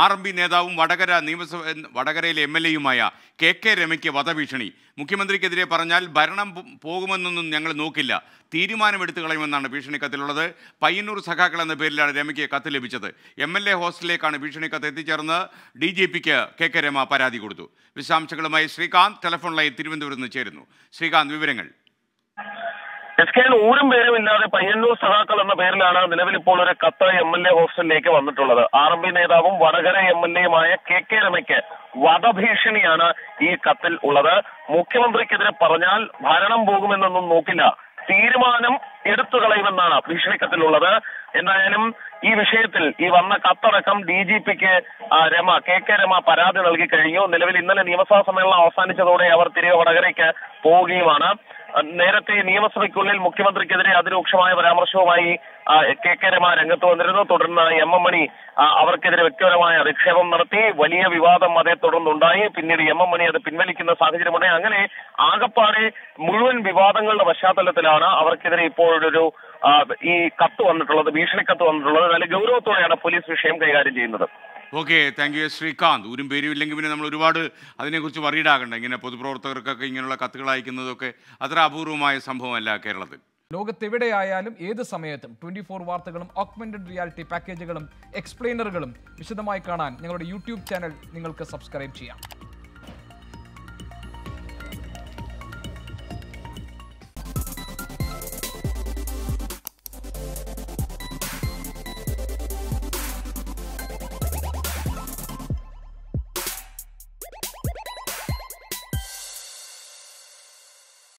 ആർ.എം.പി നേതാവും വടകര വടകരയിലെ എം.എൽ.എയുമായ കെ.കെ. രമയ്ക്ക് വധഭീഷണി. മുഖ്യമന്ത്രിക്കെതിരെ പറഞ്ഞാൽ ഭരണം പോകുമെന്നൊന്നും ഞങ്ങൾ നോക്കില്ല, തീരുമാനമെടുത്തു കളയുമെന്നാണ് ഭീഷണിക്കത്തിലുള്ളത്. പയ്യന്നൂർ സഖാക്കൾ എന്ന പേരിലാണ് രമയ്ക്ക് കത്ത് ലഭിച്ചത്. എം.എൽ.എ ഹോസ്റ്റലിലേക്കാണ് ഭീഷണിക്കത്ത് എത്തിച്ചേർന്ന് DGPക്ക് കെ.കെ. രമ പരാതി കൊടുത്തു. വിശദാംശങ്ങളുമായി ശ്രീകാന്ത് ടെലിഫോൺ ലൈൻ തിരുവനന്തപുരത്ത് നിന്ന് ചേരുന്നു. ശ്രീകാന്ത്, വിവരങ്ങൾ. ഊരും പേരും ഇല്ലാതെ പയ്യന്നൂർ സഹാക്കൾ എന്ന പേരിലാണ് നിലവിലിപ്പോൾ ഒരു കത്ത് MLA ഹോസ്റ്റലിലേക്ക് വന്നിട്ടുള്ളത്. ആർ.എം.പി നേതാവും വടകര MLAയുമായ കെ.കെ. രമയ്ക്ക് വധഭീഷണിയാണ് ഈ കത്തിൽ ഉള്ളത്. മുഖ്യമന്ത്രിക്കെതിരെ പറഞ്ഞാൽ ഭരണം പോകുമെന്നൊന്നും നോക്കില്ല, തീരുമാനം എടുത്തു കളയുമെന്നാണ് ഭീഷണിക്കത്തിലുള്ളത്. എന്തായാലും ഈ വിഷയത്തിൽ ഈ വന്ന കത്തടക്കം DGPക്ക് കെ.കെ. രമ പരാതി നൽകി കഴിഞ്ഞു. നിലവിൽ ഇന്നലെ നിയമസഭാ സമ്മേളനം അവസാനിച്ചതോടെ അവർ തിരികെ വടകരയ്ക്ക് പോവുകയുമാണ്. നേരത്തെ നിയമസഭയ്ക്കുള്ളിൽ മുഖ്യമന്ത്രിക്കെതിരെ അതിരൂക്ഷമായ പരാമർശവുമായി കെ.കെ. രമ രംഗത്ത് വന്നിരുന്നു. തുടർന്ന് എം.എം. മണി അവർക്കെതിരെ വ്യക്തിപരമായ അധിക്ഷേപം നടത്തി. വലിയ വിവാദം അതേ തുടർന്നുണ്ടായി. പിന്നീട് എം.എം. മണി അത് പിൻവലിക്കുന്ന സാഹചര്യമുണ്ടായി. അങ്ങനെ ആകപ്പാടെ മുഴുവൻ വിവാദങ്ങളുടെ പശ്ചാത്തലത്തിലാണ് അവർക്കെതിരെ ഇപ്പോഴൊരു ഈ കത്ത് വന്നിട്ടുള്ളത്, ഭീഷണിക്കത്ത് വന്നിട്ടുള്ളത്. നല്ല ഗൗരവത്തോടെയാണ് പോലീസ് വിഷയം കൈകാര്യം ചെയ്യുന്നത്. Okay, thank you Srikanth. ഊരും പേരും ഇല്ലെങ്കിൽ പിന്നെ നമ്മൾ ഒരുപാട് അതിനെക്കുറിച്ച് വറീഡാകണ്ട. ഇങ്ങനെ പൊതുപ്രവർത്തകർക്കൊക്കെ ഇങ്ങനെയുള്ള കത്തുകൾ അയക്കുന്നതൊക്കെ അത്ര അപൂർവമായ സംഭവമല്ല കേരളത്തിൽ. ലോകത്തെവിടെയായാലും ഏത് സമയത്തും 24 വാർത്തകളും ഓഗ്മെന്റഡ് റിയാലിറ്റി പാക്കേജുകളും എക്സ്പ്ലെയിനറുകളും വിശദമായി കാണാൻ ഞങ്ങളുടെ YouTube ചാനൽ നിങ്ങൾക്ക് സബ്സ്ക്രൈബ് ചെയ്യാം.